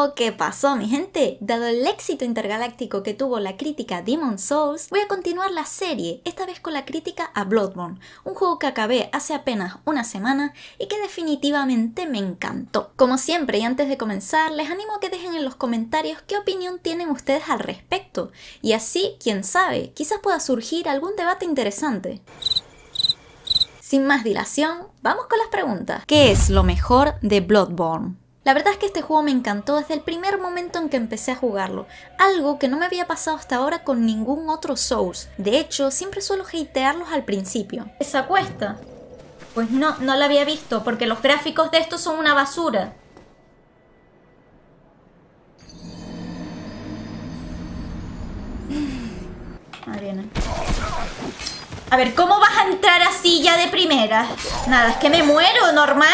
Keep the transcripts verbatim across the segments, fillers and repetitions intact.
Pero, ¿qué pasó, mi gente? Dado el éxito intergaláctico que tuvo la crítica a Demon's Souls, voy a continuar la serie, esta vez con la crítica a Bloodborne, un juego que acabé hace apenas una semana y que definitivamente me encantó. Como siempre, y antes de comenzar, les animo a que dejen en los comentarios qué opinión tienen ustedes al respecto, y así, quién sabe, quizás pueda surgir algún debate interesante. Sin más dilación, vamos con las preguntas. ¿Qué es lo mejor de Bloodborne? La verdad es que este juego me encantó desde el primer momento en que empecé a jugarlo, algo que no me había pasado hasta ahora con ningún otro Souls. De hecho, siempre suelo hatearlos al principio. ¿Esa cuesta? Pues no, no la había visto, porque los gráficos de estos son una basura. Ahí viene. A ver, ¿cómo vas a entrar así ya de primera? Nada, es que me muero, normal.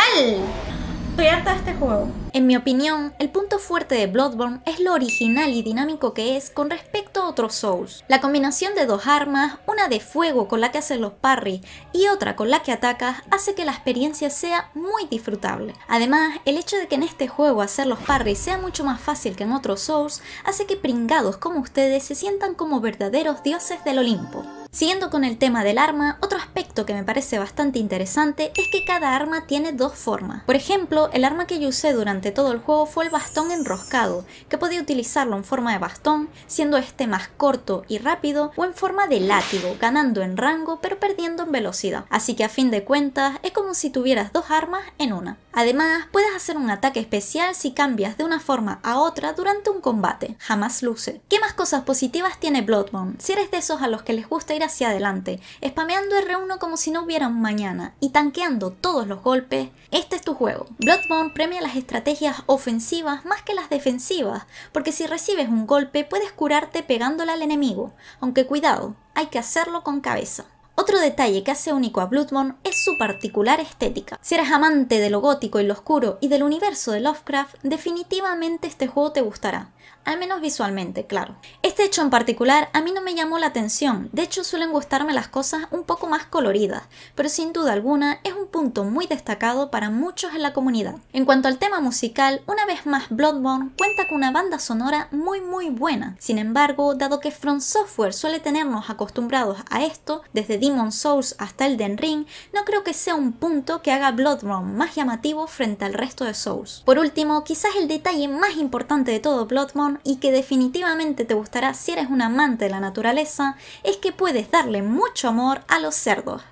Estoy harta de este juego. En mi opinión, el punto fuerte de Bloodborne es lo original y dinámico que es con respecto a otros Souls. La combinación de dos armas, una de fuego con la que haces los parries y otra con la que atacas, hace que la experiencia sea muy disfrutable. Además, el hecho de que en este juego hacer los parries sea mucho más fácil que en otros Souls, hace que pringados como ustedes se sientan como verdaderos dioses del Olimpo. Siguiendo con el tema del arma, otro aspecto que me parece bastante interesante es que cada arma tiene dos formas. Por ejemplo, el arma que yo usé durante todo el juego fue el bastón enroscado, que podía utilizarlo en forma de bastón, siendo este más corto y rápido, o en forma de látigo, ganando en rango pero perdiendo en velocidad. Así que a fin de cuentas, es como si tuvieras dos armas en una. Además, puedes hacer un ataque especial si cambias de una forma a otra durante un combate. Jamás luce. ¿Qué más cosas positivas tiene Bloodborne? Si eres de esos a los que les gusta ir hacia adelante, spameando erre uno como si no hubiera un mañana y tanqueando todos los golpes, este es tu juego. Bloodborne premia las estrategias ofensivas más que las defensivas, porque si recibes un golpe puedes curarte pegándole al enemigo, aunque cuidado, hay que hacerlo con cabeza. Otro detalle que hace único a Bloodborne es su particular estética. Si eres amante de lo gótico y lo oscuro y del universo de Lovecraft, definitivamente este juego te gustará. Al menos visualmente, claro. Este hecho en particular a mí no me llamó la atención, de hecho suelen gustarme las cosas un poco más coloridas, pero sin duda alguna es un punto muy destacado para muchos en la comunidad. En cuanto al tema musical, una vez más Bloodborne cuenta con una banda sonora muy muy buena. Sin embargo, dado que FromSoftware suele tenernos acostumbrados a esto, desde Demon's Souls hasta Elden Ring, no creo que sea un punto que haga Bloodborne más llamativo frente al resto de Souls. Por último, quizás el detalle más importante de todo Bloodborne, y que definitivamente te gustará si eres un amante de la naturaleza, es que puedes darle mucho amor a los cerdos.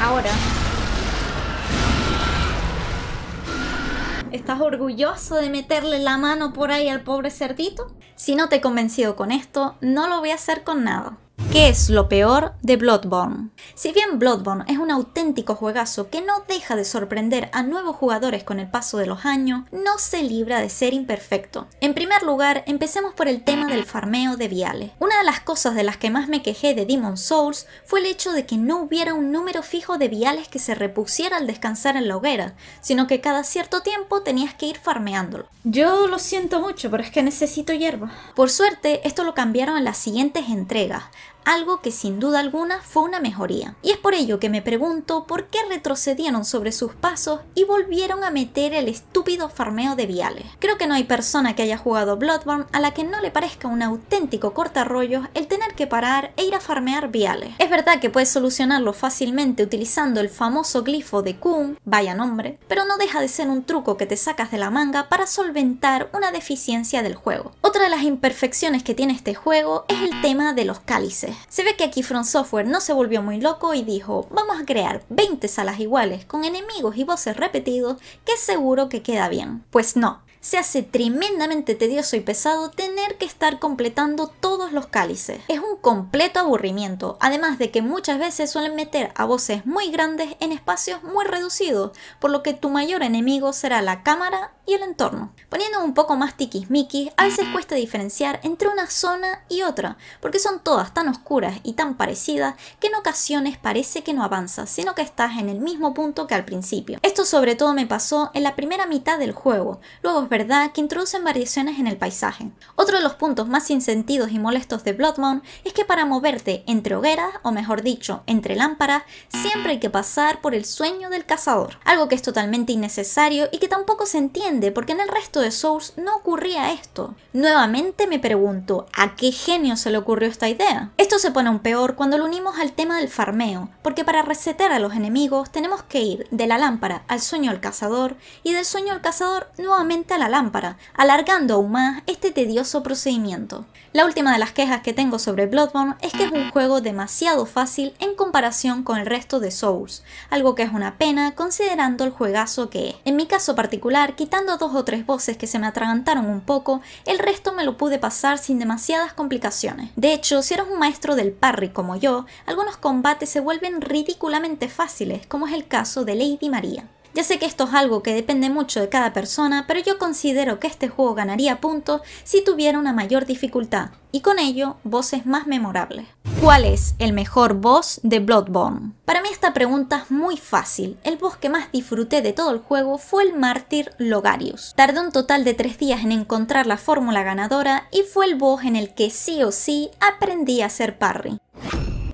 Ahora. ¿Estás orgulloso de meterle la mano por ahí al pobre cerdito? Si no te he convencido con esto, no lo voy a hacer con nada. ¿Qué es lo peor de Bloodborne? Si bien Bloodborne es un auténtico juegazo que no deja de sorprender a nuevos jugadores con el paso de los años, no se libra de ser imperfecto. En primer lugar, empecemos por el tema del farmeo de viales. Una de las cosas de las que más me quejé de Demon's Souls fue el hecho de que no hubiera un número fijo de viales que se repusiera al descansar en la hoguera, sino que cada cierto tiempo tenías que ir farmeándolo. Yo lo siento mucho, pero es que necesito hierba. Por suerte, esto lo cambiaron en las siguientes entregas, algo que sin duda alguna fue una mejoría. Y es por ello que me pregunto por qué retrocedieron sobre sus pasos y volvieron a meter el estúpido farmeo de viales. Creo que no hay persona que haya jugado Bloodborne a la que no le parezca un auténtico cortarrollos el tener que parar e ir a farmear viales. Es verdad que puedes solucionarlo fácilmente utilizando el famoso glifo de Kuhn, vaya nombre, pero no deja de ser un truco que te sacas de la manga para solventar una deficiencia del juego. Otra de las imperfecciones que tiene este juego es el tema de los cálices. Se ve que aquí FromSoftware no se volvió muy loco y dijo, vamos a crear veinte salas iguales con enemigos y voces repetidos que seguro que queda bien. Pues no, se hace tremendamente tedioso y pesado tener que estar completando todos los cálices. Es un completo aburrimiento, además de que muchas veces suelen meter a voces muy grandes en espacios muy reducidos, por lo que tu mayor enemigo será la cámara y el entorno. Poniendo un poco más tiquismiquis, a veces cuesta diferenciar entre una zona y otra, porque son todas tan oscuras y tan parecidas que en ocasiones parece que no avanzas, sino que estás en el mismo punto que al principio. Esto sobre todo me pasó en la primera mitad del juego, luego es verdad que introducen variaciones en el paisaje. Otro de los puntos más sin sentidos y molestos de Bloodborne es que para moverte entre hogueras, o mejor dicho, entre lámparas, siempre hay que pasar por el sueño del cazador, algo que es totalmente innecesario y que tampoco se entiende porque en el resto de Souls no ocurría esto. Nuevamente me pregunto, ¿a qué genio se le ocurrió esta idea? Esto se pone aún peor cuando lo unimos al tema del farmeo, porque para resetear a los enemigos tenemos que ir de la lámpara al sueño del cazador y del sueño del cazador nuevamente a la lámpara, alargando aún más este tedioso procedimiento. La última de las quejas que tengo sobre Bloodborne es que es un juego demasiado fácil en comparación con el resto de Souls, algo que es una pena considerando el juegazo que es. En mi caso particular, quitando dos o tres voces que se me atragantaron un poco, el resto me lo pude pasar sin demasiadas complicaciones. De hecho, si eres un maestro del parry como yo, algunos combates se vuelven ridículamente fáciles, como es el caso de Lady María. Ya sé que esto es algo que depende mucho de cada persona, pero yo considero que este juego ganaría puntos si tuviera una mayor dificultad, y con ello, voces más memorables. ¿Cuál es el mejor boss de Bloodborne? Para mí esta pregunta es muy fácil. El boss que más disfruté de todo el juego fue el mártir Logarius. Tardé un total de tres días en encontrar la fórmula ganadora y fue el boss en el que sí o sí aprendí a hacer parry.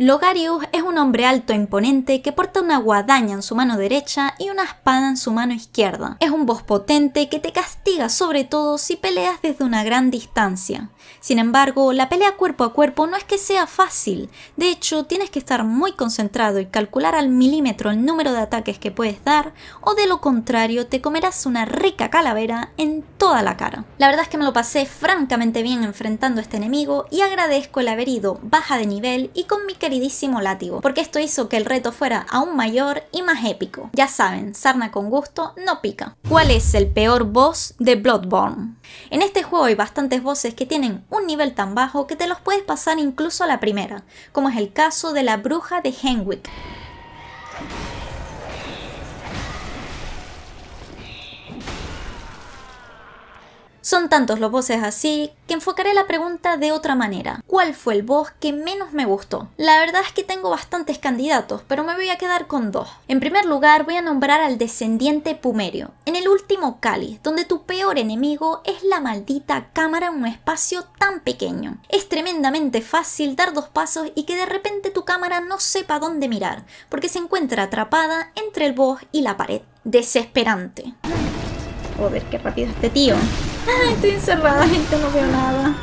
Logarius es un hombre alto e imponente que porta una guadaña en su mano derecha y una espada en su mano izquierda. Es un boss potente que te castiga sobre todo si peleas desde una gran distancia. Sin embargo, la pelea cuerpo a cuerpo no es que sea fácil. De hecho, tienes que estar muy concentrado y calcular al milímetro el número de ataques que puedes dar, o de lo contrario te comerás una rica calavera en toda la cara. La verdad es que me lo pasé francamente bien enfrentando a este enemigo y agradezco el haber ido baja de nivel y con mi queridísimo látigo, porque esto hizo que el reto fuera aún mayor y más épico. Ya saben, sarna con gusto no pica. ¿Cuál es el peor boss de Bloodborne? En este juego hay bastantes bosses que tienen un nivel tan bajo que te los puedes pasar incluso a la primera, como es el caso de la bruja de Henwick. Son tantos los bosses así que enfocaré la pregunta de otra manera. ¿Cuál fue el boss que menos me gustó? La verdad es que tengo bastantes candidatos, pero me voy a quedar con dos. En primer lugar voy a nombrar al descendiente Pumerio, en el último cáliz, donde tu peor enemigo es la maldita cámara en un espacio tan pequeño. Es tremendamente fácil dar dos pasos y que de repente tu cámara no sepa dónde mirar, porque se encuentra atrapada entre el boss y la pared. Desesperante. Joder, qué rápido este tío. Ay, estoy encerrada, gente, no veo nada.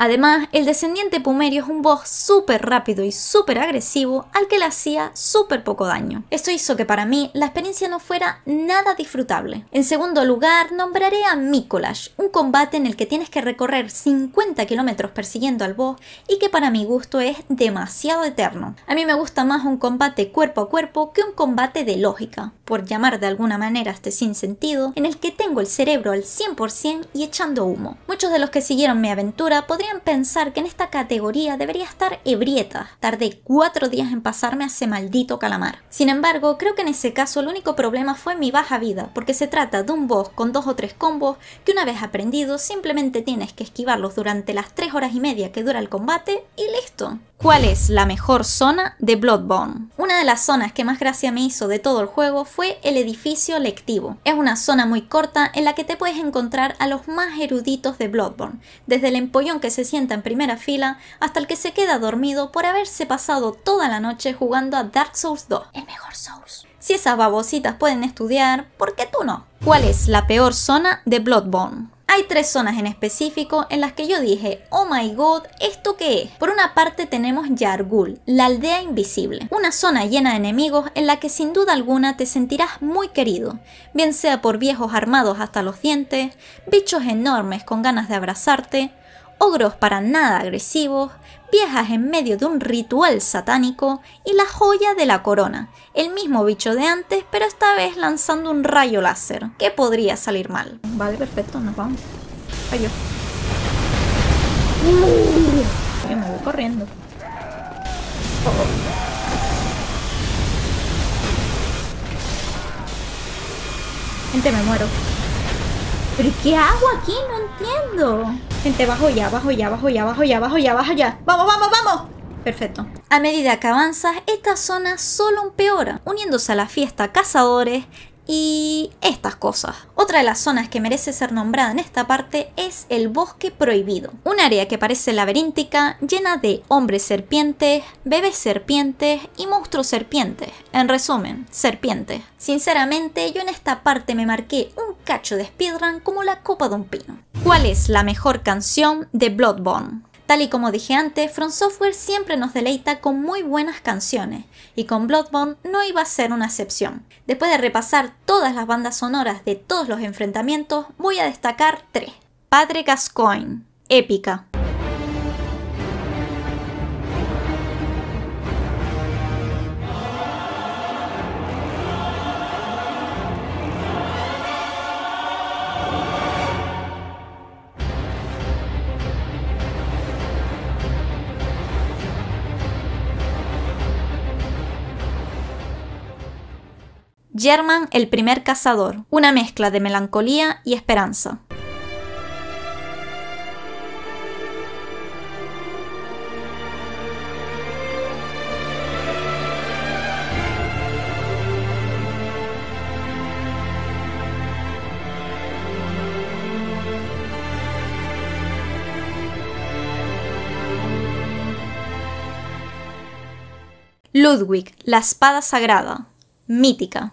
Además, el descendiente Pumerio es un boss súper rápido y súper agresivo al que le hacía súper poco daño. Esto hizo que para mí la experiencia no fuera nada disfrutable. En segundo lugar, nombraré a Mikolash, un combate en el que tienes que recorrer cincuenta kilómetros persiguiendo al boss y que para mi gusto es demasiado eterno. A mí me gusta más un combate cuerpo a cuerpo que un combate de lógica, por llamar de alguna manera este sinsentido, en el que tengo el cerebro al cien por ciento y echando humo. Muchos de los que siguieron mi aventura podrían pensar que en esta categoría debería estar ebrieta. Tardé cuatro días en pasarme a ese maldito calamar. Sin embargo, creo que en ese caso el único problema fue mi baja vida, porque se trata de un boss con dos o tres combos que una vez aprendido simplemente tienes que esquivarlos durante las tres horas y media que dura el combate y listo. ¿Cuál es la mejor zona de Bloodborne? Una de las zonas que más gracia me hizo de todo el juego fue el edificio lectivo. Es una zona muy corta en la que te puedes encontrar a los más eruditos de Bloodborne, desde el empollón que se sienta en primera fila hasta el que se queda dormido por haberse pasado toda la noche jugando a Dark Souls dos, el mejor Souls. Si esas babositas pueden estudiar, ¿por qué tú no? ¿Cuál es la peor zona de Bloodborne? Hay tres zonas en específico en las que yo dije, oh my god, ¿esto qué es? Por una parte tenemos Yargul, la aldea invisible, una zona llena de enemigos en la que sin duda alguna te sentirás muy querido, bien sea por viejos armados hasta los dientes, bichos enormes con ganas de abrazarte, ogros para nada agresivos, viejas en medio de un ritual satánico y la joya de la corona, el mismo bicho de antes pero esta vez lanzando un rayo láser. ¿Qué podría salir mal? Vale, perfecto, nos vamos. Ay, yo. Uh, me voy corriendo. Oh. Gente, me muero. ¿Pero qué hago aquí? No entiendo. Gente, bajo ya, bajo ya, bajo ya, bajo ya, bajo ya, bajo ya. ¡Vamos, vamos, vamos! Perfecto. A medida que avanzas, esta zona solo empeora, uniéndose a la fiesta cazadores y estas cosas. Otra de las zonas que merece ser nombrada en esta parte es el bosque prohibido. Un área que parece laberíntica, llena de hombres serpientes, bebés serpientes y monstruos serpientes. En resumen, serpientes. Sinceramente, yo en esta parte me marqué un cacho de speedrun como la copa de un pino. ¿Cuál es la mejor canción de Bloodborne? Tal y como dije antes, FromSoftware siempre nos deleita con muy buenas canciones, y con Bloodborne no iba a ser una excepción. Después de repasar todas las bandas sonoras de todos los enfrentamientos, voy a destacar tres. Padre Gascoigne, épica. Gehrman, el primer cazador, una mezcla de melancolía y esperanza. Ludwig, la espada sagrada, mítica.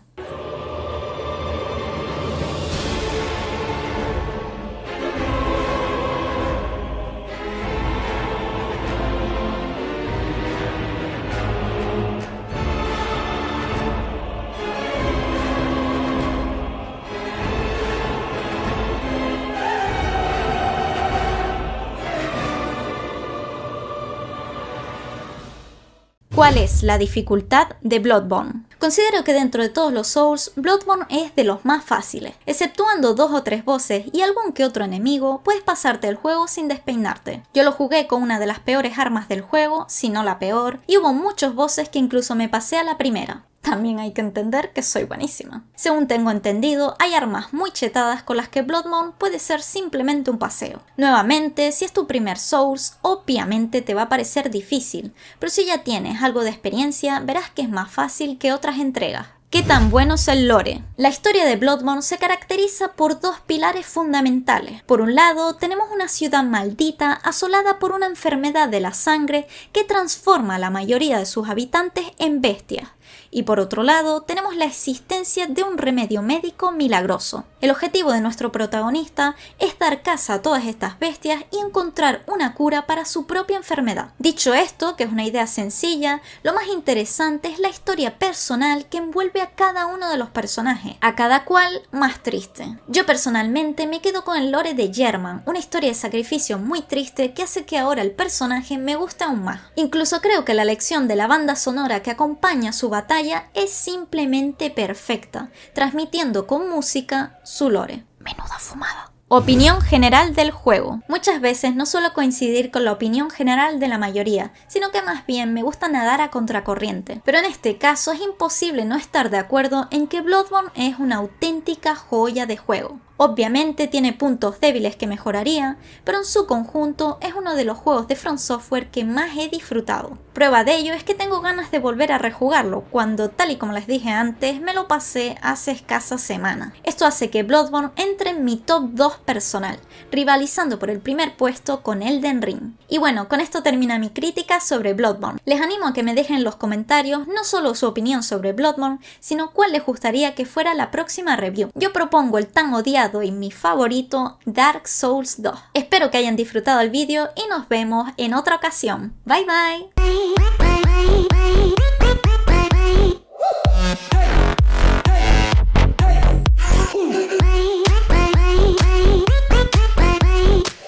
¿Cuál es la dificultad de Bloodborne? Considero que dentro de todos los Souls, Bloodborne es de los más fáciles. Exceptuando dos o tres bosses y algún que otro enemigo, puedes pasarte el juego sin despeinarte. Yo lo jugué con una de las peores armas del juego, si no la peor, y hubo muchos bosses que incluso me pasé a la primera. También hay que entender que soy buenísima. Según tengo entendido, hay armas muy chetadas con las que Bloodborne puede ser simplemente un paseo. Nuevamente, si es tu primer Souls, obviamente te va a parecer difícil, pero si ya tienes algo de experiencia, verás que es más fácil que otras entregas. ¿Qué tan bueno es el lore? La historia de Bloodborne se caracteriza por dos pilares fundamentales. Por un lado, tenemos una ciudad maldita asolada por una enfermedad de la sangre que transforma a la mayoría de sus habitantes en bestias. Y por otro lado, tenemos la existencia de un remedio médico milagroso. El objetivo de nuestro protagonista es dar caza a todas estas bestias y encontrar una cura para su propia enfermedad. Dicho esto, que es una idea sencilla, lo más interesante es la historia personal que envuelve a cada uno de los personajes, a cada cual más triste. Yo personalmente me quedo con el lore de Gehrman, una historia de sacrificio muy triste que hace que ahora el personaje me guste aún más. Incluso creo que la elección de la banda sonora que acompaña su batalla es simplemente perfecta, transmitiendo con música su lore. Menuda fumada. Opinión general del juego. Muchas veces no suelo coincidir con la opinión general de la mayoría, sino que más bien me gusta nadar a contracorriente. Pero en este caso es imposible no estar de acuerdo en que Bloodborne es una auténtica joya de juego. Obviamente tiene puntos débiles que mejoraría, pero en su conjunto es uno de los juegos de FromSoftware que más he disfrutado. Prueba de ello es que tengo ganas de volver a rejugarlo, cuando, tal y como les dije antes, me lo pasé hace escasa semana. Esto hace que Bloodborne entre en mi top dos personal, rivalizando por el primer puesto con Elden Ring. Y bueno, con esto termina mi crítica sobre Bloodborne. Les animo a que me dejen en los comentarios no solo su opinión sobre Bloodborne, sino cuál les gustaría que fuera la próxima review. Yo propongo el tan odiado y mi favorito, Dark Souls dos. Espero que hayan disfrutado el vídeo y nos vemos en otra ocasión. Bye bye.